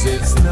sits